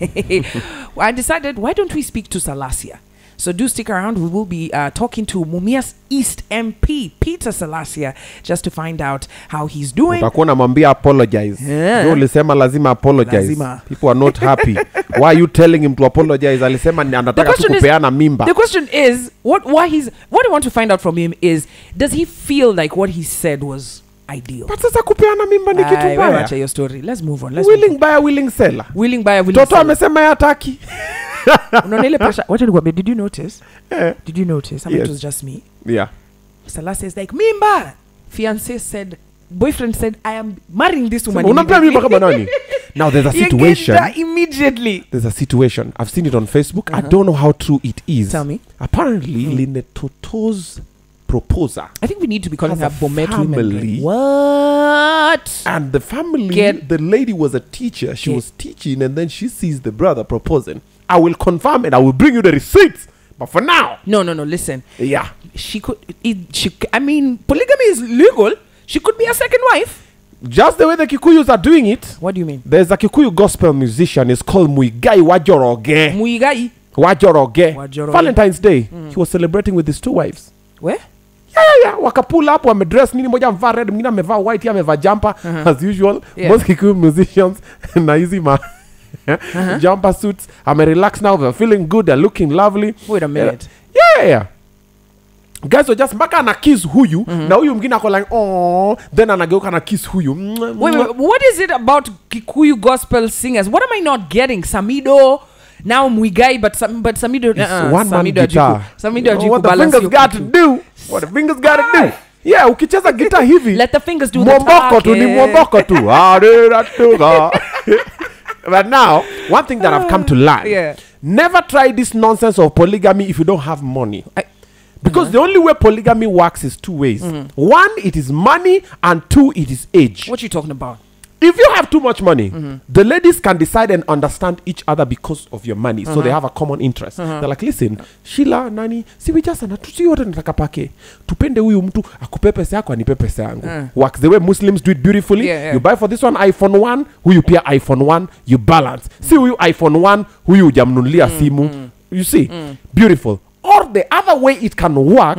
I decided, why don't we speak to Salasia? So do stick around. We will be talking to Mumias East MP, Peter Salasia, just to find out how he's doing. Utakuwa namwambia apologize. Yeah. Ulisema lazima apologize. Lazima. People are not happy. Why are you telling him to apologize? Alisema anataka tukupeana mimba. The question is, what I want to find out from him is, does he feel like what he said was ideal? But sasa kupeana mimba ni kitu mbaya. Wewe acha your story. Let's move on. Let's willing buyer, willing seller. Willing buyer, willing seller. Toto amesema yataki. Did you notice? Yeah. Did you notice? I mean, yes. It was just me. Yeah. Salah says like, "Mimba." Fiancé said, boyfriend said, "I am marrying this woman." Now there's a situation. Immediately. There's a situation. I've seen it on Facebook. I don't know how true it is. Tell me. Apparently, Linetoto's proposer. I think we need to be calling her Bomet family. What? And the family. The lady was a teacher. She was teaching, and then she sees the brother proposing. I will confirm and I will bring you the receipts. But for now. No, listen. Yeah. Polygamy is legal. She could be a second wife. Just the way the Kikuyus are doing it. What do you mean? There's a Kikuyu gospel musician. It's called Muigai Wajoroge. Muigai? Wajoroge. Valentine's Day. He was celebrating with his two wives. Where? Yeah. Wakapula hapo amedress nini moja mva red, mwingine amevaa white, ya amevaa jumper as usual. Yeah. Most Kikuyu musicians na hizi ma jumper suits. I'm relaxed now. They're feeling good. They're looking lovely. Wait a minute. Guys were just maka na kiss huyu. Na huyu mgina ko like, oh. Then anageuka na kiss huyu. Wait. What is it about Kikuyu gospel singers? What am I not getting? Samido. Now Muigai, but Samido. Samido what the fingers got to do. What the fingers got to do. Yeah, ukicheza guitar hivi. Let the fingers do the talk. Mwomboko tu. But now, one thing that I've come to learn, never try this nonsense of polygamy if you don't have money. Because the only way polygamy works is two ways. One, it is money, and two, it is age. What are you talking about? If you have too much money, the ladies can decide and understand each other because of your money. So they have a common interest. They're like, listen, Sheila, Nani, si wijasana, tusi yote natakapake. Tupende huyu mtu, akupe pesa yako, anipe pesa yangu. Works the way Muslims do it beautifully. You buy for this one iPhone 1, huyu pia iPhone 1, you balance. Si huyu iPhone 1, huyu jamnulia simu. You see, beautiful. Or the other way it can work,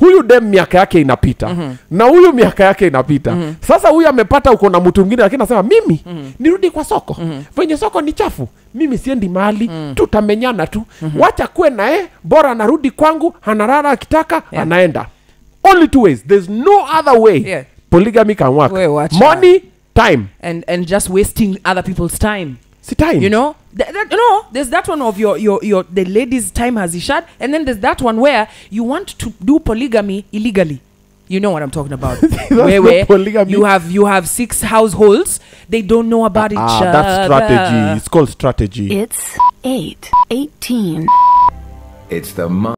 huyu dem miaka yake inapita. Na huyu miaka yake inapita. Sasa huyu amepata uko na mtu mwingine lakini anasema mimi nirudi kwa soko. Venye soko ni chafu. Mimi siendi mahali, tutamenyana tu. Wacha kuwe nae, bora narudi kwangu, analala akitaka, anaenda. Only two ways. There's no other way. Polygamy can work. Money, time. And just wasting other people's time. See, time. You know? There's that one of the lady's time has issued, and then there's that one where you want to do polygamy illegally. You know what I'm talking about? where you have six households, they don't know about each other. That's strategy. It's called strategy. It's 8:18. It's the month.